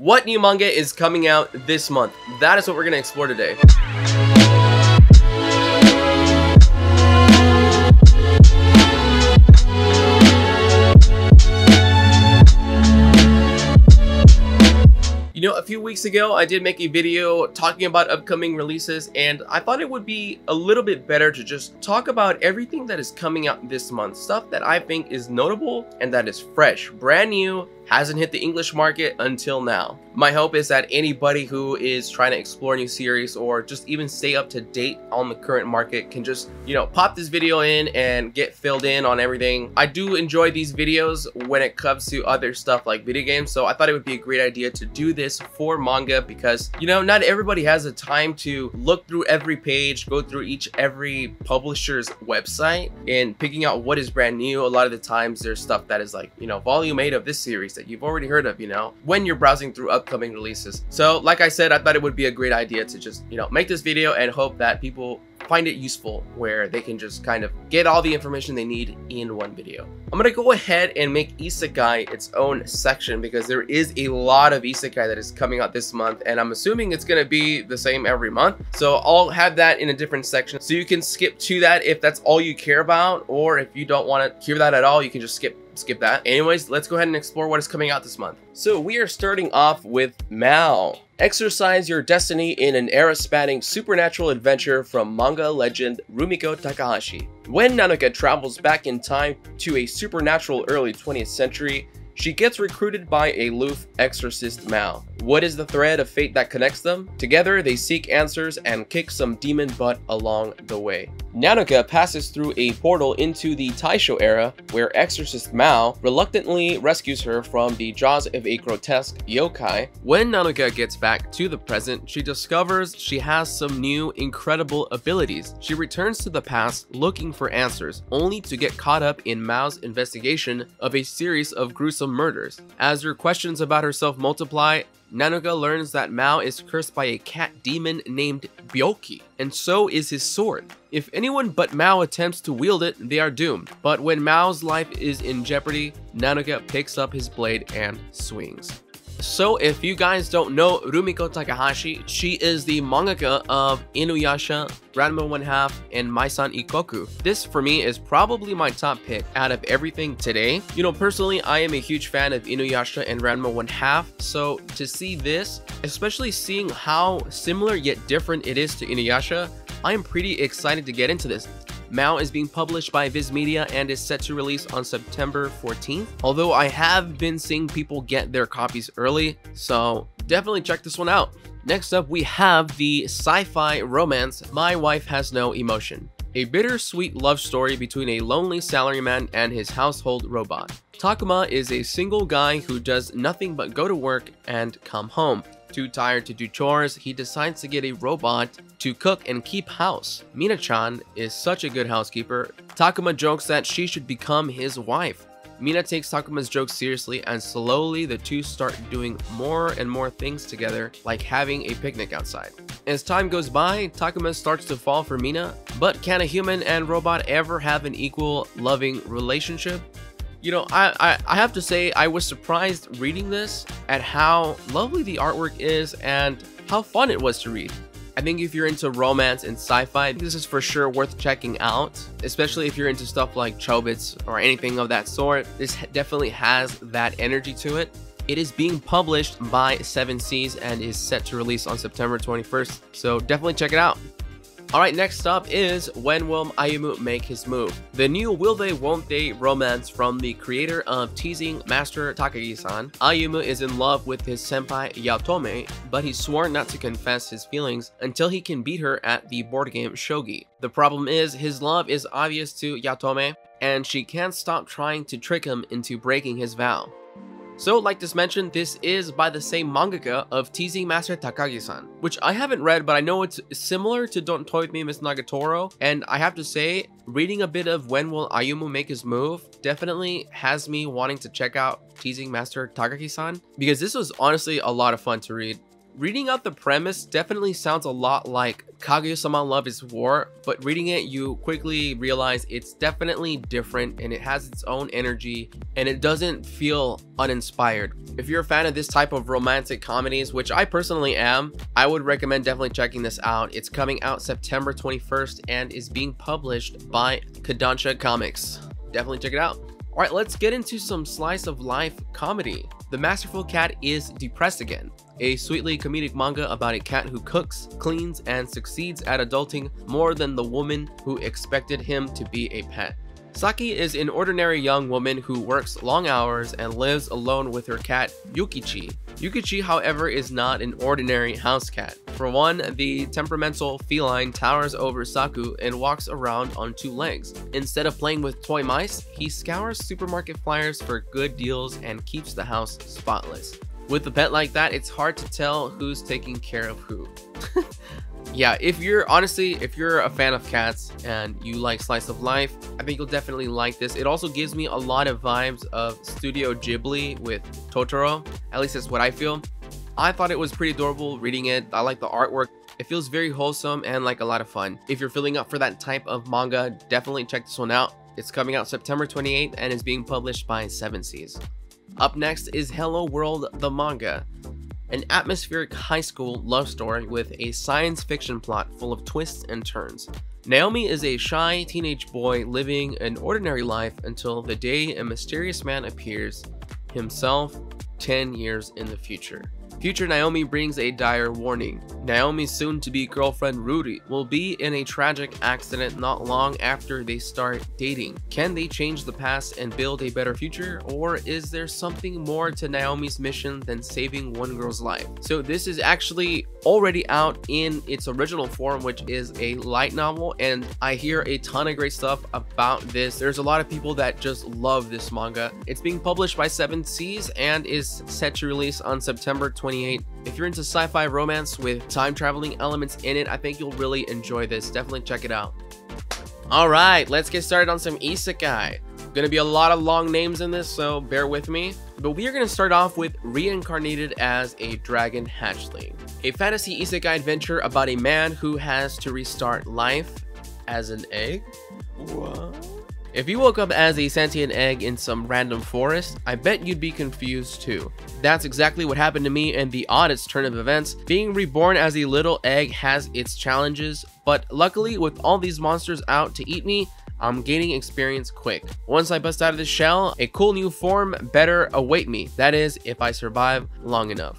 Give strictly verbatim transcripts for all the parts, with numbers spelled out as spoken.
what new manga is coming out this month? That is what we're going to explore today. You know, a few weeks ago, I did make a video talking about upcoming releases, and I thought it would be a little bit better to just talk about everything that is coming out this month. Stuff that I think is notable and that is fresh, brand new, hasn't hit the English market until now. My hope is that anybody who is trying to explore a new series or just even stay up to date on the current market can just, you know, pop this video in and get filled in on everything. I do enjoy these videos when it comes to other stuff like video games, so I thought it would be a great idea to do this for manga because, you know, not everybody has the time to look through every page, go through each every publisher's website and picking out what is brand new. A lot of the times there's stuff that is like, you know, volume eight of this series that you've already heard of, you know, when you're browsing through upcoming releases. So like I said, I thought it would be a great idea to just, you know, make this video and hope that people find it useful where they can just kind of get all the information they need in one video. I'm gonna go ahead and make Isekai its own section because there is a lot of Isekai that is coming out this month, and I'm assuming it's gonna be the same every month. So I'll have that in a different section. So you can skip to that if that's all you care about, or if you don't wanna hear that at all, you can just skip skip that. Anyways, let's go ahead and explore what is coming out this month. So we are starting off with Mao. Exercise your destiny in an era-spanning supernatural adventure from manga legend Rumiko Takahashi. When Nanaka travels back in time to a supernatural early twentieth century, she gets recruited by a aloof exorcist Mao. What is the thread of fate that connects them? Together, they seek answers and kick some demon butt along the way. Nanaka passes through a portal into the Taisho era, where exorcist Mao reluctantly rescues her from the jaws of a grotesque yokai. When Nanaka gets back to the present, she discovers she has some new incredible abilities. She returns to the past looking for answers, only to get caught up in Mao's investigation of a series of gruesome murders. As her questions about herself multiply, Nanaka learns that Mao is cursed by a cat demon named Byoki, and so is his sword. If anyone but Mao attempts to wield it, they are doomed. But when Mao's life is in jeopardy, Nanaka picks up his blade and swings. So if you guys don't know Rumiko Takahashi, she is the mangaka of Inuyasha, Ranma one half, and Maison Ikkoku. This for me is probably my top pick out of everything today. You know, personally, I am a huge fan of Inuyasha and Ranma one half, so to see this, especially seeing how similar yet different it is to Inuyasha, I'm pretty excited to get into this. Mao is being published by Viz Media and is set to release on September fourteenth, although I have been seeing people get their copies early, so definitely check this one out. Next up, we have the sci-fi romance My Wife Has No Emotion, a bittersweet love story between a lonely salaryman and his household robot. Takuma is a single guy who does nothing but go to work and come home. Too tired to do chores, he decides to get a robot to cook and keep house. Mina-chan is such a good housekeeper. Takuma jokes that she should become his wife. Mina takes Takuma's jokes seriously, and slowly the two start doing more and more things together, like having a picnic outside. As time goes by, Takuma starts to fall for Mina, but can a human and robot ever have an equal, loving relationship? You know, I, I, I have to say I was surprised reading this at how lovely the artwork is and how fun it was to read. I think if you're into romance and sci-fi, this is for sure worth checking out, especially if you're into stuff like Chobits or anything of that sort. This definitely has that energy to it. It is being published by Seven Seas and is set to release on September twenty-first, so definitely check it out. Alright, next up is When Will Ayumu Make His Move? The new Will They Won't They romance from the creator of Teasing Master Takagi-san. Ayumu is in love with his senpai Yatome, but he's sworn not to confess his feelings until he can beat her at the board game Shogi. The problem is, his love is obvious to Yatome, and she can't stop trying to trick him into breaking his vow. So, like just mentioned, this is by the same mangaka of Teasing Master Takagi-san, which I haven't read, but I know it's similar to Don't Toy With Me, Miss Nagatoro, and I have to say, reading a bit of When Will Ayumu Make His Move definitely has me wanting to check out Teasing Master Takagi-san, because this was honestly a lot of fun to read. Reading out the premise definitely sounds a lot like Kaguya-sama Love is War, but reading it you quickly realize it's definitely different and it has its own energy and it doesn't feel uninspired. If you're a fan of this type of romantic comedies, which I personally am, I would recommend definitely checking this out. It's coming out September twenty-first and is being published by Kodansha Comics. Definitely check it out. Alright, let's get into some slice of life comedy. The Masterful Cat is Depressed Again, a sweetly comedic manga about a cat who cooks, cleans, and succeeds at adulting more than the woman who expected him to be a pet. Saki is an ordinary young woman who works long hours and lives alone with her cat, Yukichi. Yukichi, however, is not an ordinary house cat. For one, the temperamental feline towers over Saku and walks around on two legs. Instead of playing with toy mice, he scours supermarket flyers for good deals and keeps the house spotless. With a pet like that, it's hard to tell who's taking care of who. Yeah, if you're honestly, if you're a fan of cats and you like slice of life, I think you'll definitely like this. It also gives me a lot of vibes of Studio Ghibli with Totoro. At least that's what I feel. I thought it was pretty adorable reading it. I like the artwork. It feels very wholesome and like a lot of fun. If you're feeling up for that type of manga, definitely check this one out. It's coming out September twenty-eighth and is being published by Seven Seas. Up next is Hello World, the manga. An atmospheric high school love story with a science fiction plot full of twists and turns. Naomi is a shy teenage boy living an ordinary life until the day a mysterious man appears, himself ten years in the future. Future Naomi brings a dire warning. Naomi's soon-to-be girlfriend Ruri will be in a tragic accident not long after they start dating. Can they change the past and build a better future, or is there something more to Naomi's mission than saving one girl's life? So this is actually already out in its original form, which is a light novel, and I hear a ton of great stuff about this. There's a lot of people that just love this manga. It's being published by Seven Seas and is set to release on September twenty-eighth. If you're into sci-fi romance with time traveling elements in it, I think you'll really enjoy this. Definitely check it out. All right, let's get started on some isekai. Gonna be a lot of long names in this, so bear with me. But we are gonna start off with Reincarnated as a Dragon Hatchling, a fantasy isekai adventure about a man who has to restart life as an egg. What? If you woke up as a sentient egg in some random forest, I bet you'd be confused too. That's exactly what happened to me in the oddest turn of events. Being reborn as a little egg has its challenges, but luckily with all these monsters out to eat me, I'm gaining experience quick. Once I bust out of the shell, a cool new form better await me. That is, if I survive long enough.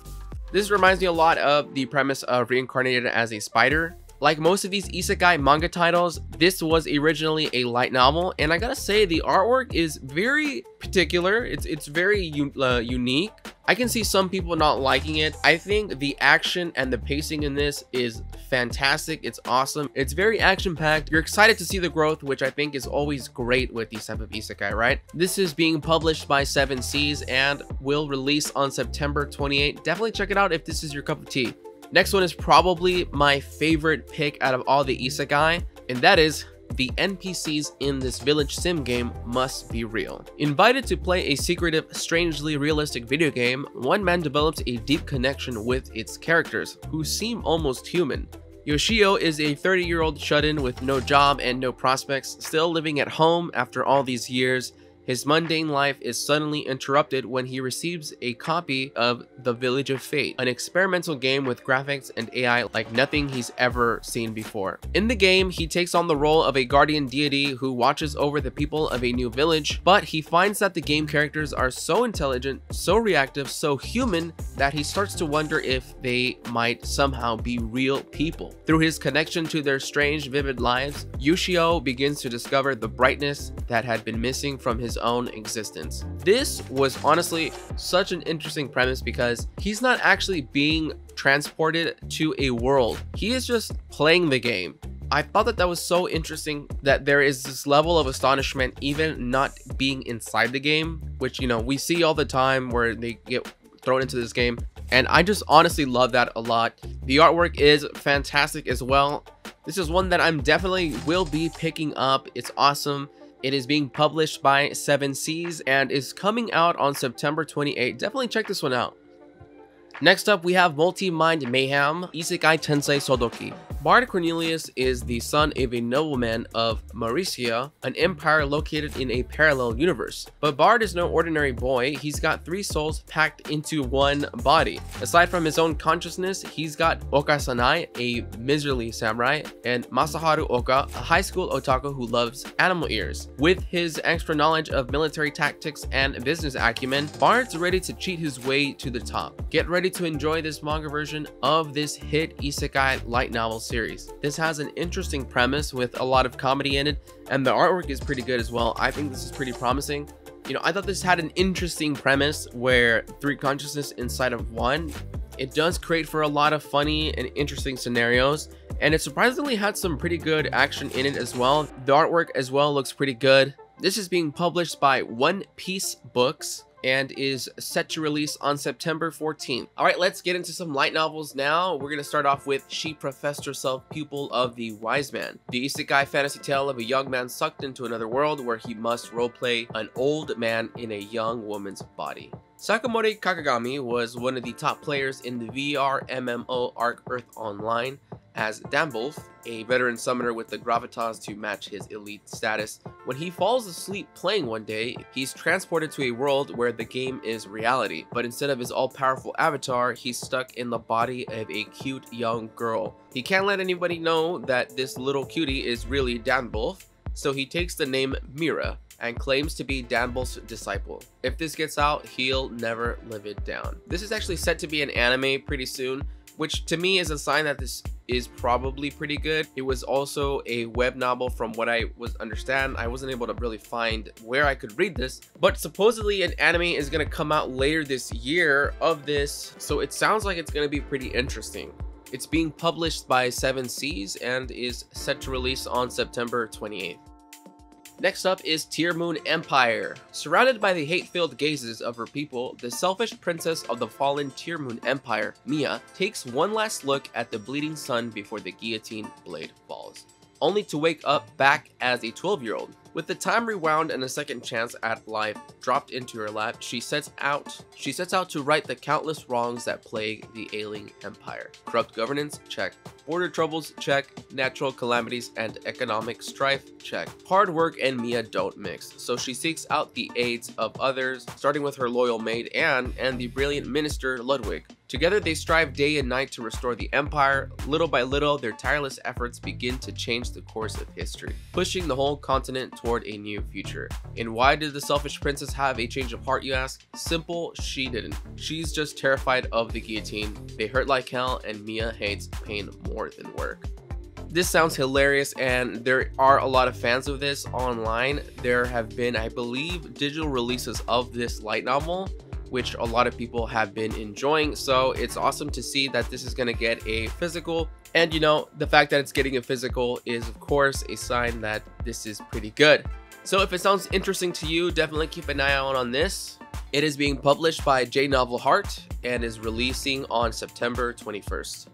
This reminds me a lot of the premise of Reincarnated as a Spider. Like most of these isekai manga titles, this was originally a light novel, and I gotta say the artwork is very particular. It's it's very uh, unique. I can see some people not liking it. I think the action and the pacing in this is fantastic. It's awesome. It's very action-packed. You're excited to see the growth, which I think is always great with these type of isekai, right? This is being published by Seven Seas and will release on September twenty-eighth. Definitely check it out if this is your cup of tea. Next one is probably my favorite pick out of all the isekai, and that is the N P Cs in this village sim game must be real. Invited to play a secretive, strangely realistic video game, one man develops a deep connection with its characters, who seem almost human. Yoshio is a thirty-year-old shut-in with no job and no prospects, still living at home after all these years. His mundane life is suddenly interrupted when he receives a copy of The Village of Fate, an experimental game with graphics and A I like nothing he's ever seen before. In the game, he takes on the role of a guardian deity who watches over the people of a new village, but he finds that the game characters are so intelligent, so reactive, so human, that he starts to wonder if they might somehow be real people. Through his connection to their strange, vivid lives, Yoshio begins to discover the brightness that had been missing from his own existence. This was honestly such an interesting premise because he's not actually being transported to a world. He is just playing the game. I thought that that was so interesting that there is this level of astonishment even not being inside the game, which, you know, we see all the time where they get thrown into this game. And I just honestly love that a lot. The artwork is fantastic as well. This is one that I'm definitely will be picking up. It's awesome. It is being published by Seven Seas and is coming out on September twenty-eighth. Definitely check this one out. Next up, we have Multi Mind Mayhem, Isekai Tensei Sodoki. Bard Cornelius is the son of a nobleman of Mauricia, an empire located in a parallel universe. But Bard is no ordinary boy, he's got three souls packed into one body. Aside from his own consciousness, he's got Okasanai, a miserly samurai, and Masaharu Oka, a high school otaku who loves animal ears. With his extra knowledge of military tactics and business acumen, Bard's ready to cheat his way to the top. Get ready to enjoy this manga version of this hit isekai light novel series. This has an interesting premise with a lot of comedy in it, and the artwork is pretty good as well. I think this is pretty promising. You know, I thought this had an interesting premise where three consciousnesses inside of one. It does create for a lot of funny and interesting scenarios, and it surprisingly had some pretty good action in it as well. The artwork as well looks pretty good. This is being published by One Piece Books and is set to release on September fourteenth. All right, let's get into some light novels now. We're gonna start off with She Professed Herself Pupil of the Wiseman, the isekai fantasy tale of a young man sucked into another world where he must roleplay an old man in a young woman's body. Sakamori Kakagami was one of the top players in the V R M M O Arc Earth Online as Dambolf, a veteran summoner with the gravitas to match his elite status. When he falls asleep playing one day, he's transported to a world where the game is reality, but instead of his all-powerful avatar, he's stuck in the body of a cute young girl. He can't let anybody know that this little cutie is really Dambolf, so he takes the name Mira and claims to be Dambolf's disciple. If this gets out, he'll never live it down. This is actually set to be an anime pretty soon, which to me is a sign that this is probably pretty good. It was also a web novel from what I was understand. I wasn't able to really find where I could read this, but supposedly an anime is gonna come out later this year of this, so it sounds like it's gonna be pretty interesting. It's being published by Seven Seas and is set to release on September twenty-eighth. Next up is Tearmoon Empire. Surrounded by the hate-filled gazes of her people, the selfish princess of the fallen Tearmoon Empire, Mia, takes one last look at the bleeding sun before the guillotine blade falls, only to wake up back as a twelve-year-old. With the time rewound and a second chance at life dropped into her lap, she sets out she sets out to right the countless wrongs that plague the ailing empire. Corrupt governance? Check. Border troubles? Check. Natural calamities and economic strife? Check. Hard work and Mia don't mix, so she seeks out the aids of others, starting with her loyal maid Anne and the brilliant minister Ludwig. Together they strive day and night to restore the empire. Little by little, their tireless efforts begin to change the course of history, pushing the whole continent toward a new future. And why did the selfish princess have a change of heart, you ask? Simple, she didn't. She's just terrified of the guillotine. They hurt like hell, and Mia hates pain more than work. This sounds hilarious, and there are a lot of fans of this online. There have been, I believe, digital releases of this light novel, which a lot of people have been enjoying. So it's awesome to see that this is gonna get a physical. And you know, the fact that it's getting a physical is of course a sign that this is pretty good. So if it sounds interesting to you, definitely keep an eye out on this. It is being published by J Novel Heart and is releasing on September twenty-first.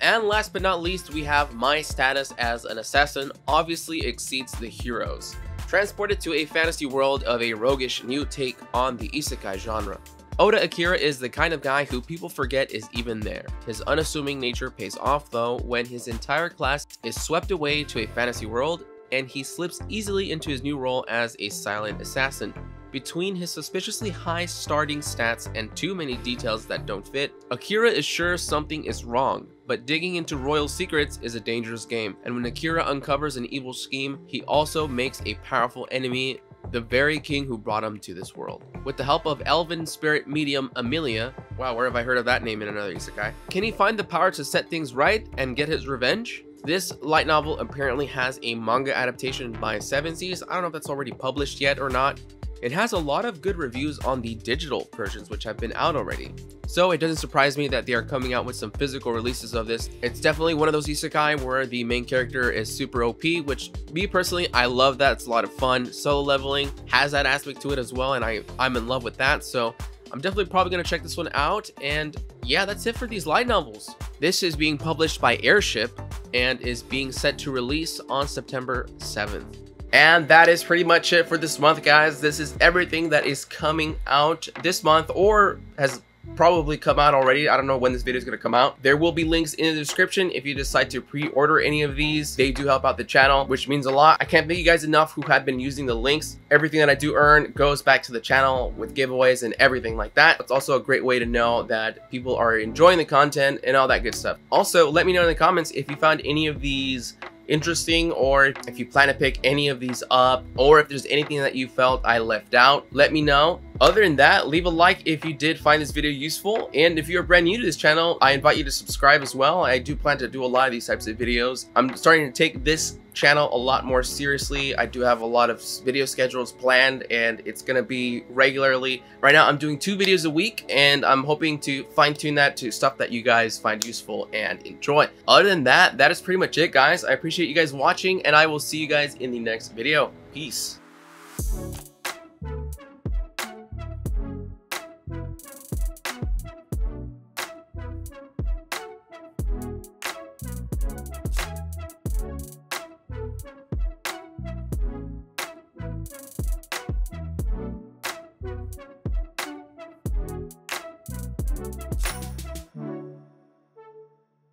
And last but not least, we have My Status as an Assassin Obviously Exceeds the Hero's. Transported to a fantasy world of a roguish new take on the isekai genre, Oda Akira is the kind of guy who people forget is even there. His unassuming nature pays off though when his entire class is swept away to a fantasy world and he slips easily into his new role as a silent assassin. Between his suspiciously high starting stats and too many details that don't fit, Akira is sure something is wrong. But digging into royal secrets is a dangerous game, and when Akira uncovers an evil scheme, he also makes a powerful enemy, the very king who brought him to this world. With the help of elven spirit medium Amelia, wow, where have I heard of that name in another isekai? Can he find the power to set things right and get his revenge? This light novel apparently has a manga adaptation by Seven Seas. I don't know if that's already published yet or not. It has a lot of good reviews on the digital versions which have been out already, so it doesn't surprise me that they are coming out with some physical releases of this. It's definitely one of those isekai where the main character is super O P, which me personally, I love that. It's a lot of fun. Solo Leveling has that aspect to it as well, and I, I'm in love with that, so I'm definitely probably going to check this one out. And yeah, that's it for these light novels. This is being published by Airship and is being set to release on September seventh. And that is pretty much it for this month, guys. This is everything that is coming out this month or has probably come out already. I don't know when this video is going to come out. There will be links in the description if you decide to pre-order any of these. They do help out the channel, which means a lot. I can't thank you guys enough who have been using the links. Everything that I do earn goes back to the channel with giveaways and everything like that. It's also a great way to know that people are enjoying the content and all that good stuff. Also, let me know in the comments if you found any of these interesting, or if you plan to pick any of these up, or if there's anything that you felt I left out, let me know. Other than that, leave a like if you did find this video useful, and if you're brand new to this channel, I invite you to subscribe as well. I do plan to do a lot of these types of videos. I'm starting to take this channel a lot more seriously. I do have a lot of video schedules planned, and it's gonna be regularly. Right now I'm doing two videos a week, and I'm hoping to fine-tune that to stuff that you guys find useful and enjoy. Other than that, that is pretty much it, guys. I appreciate you guys watching, and I will see you guys in the next video. Peace.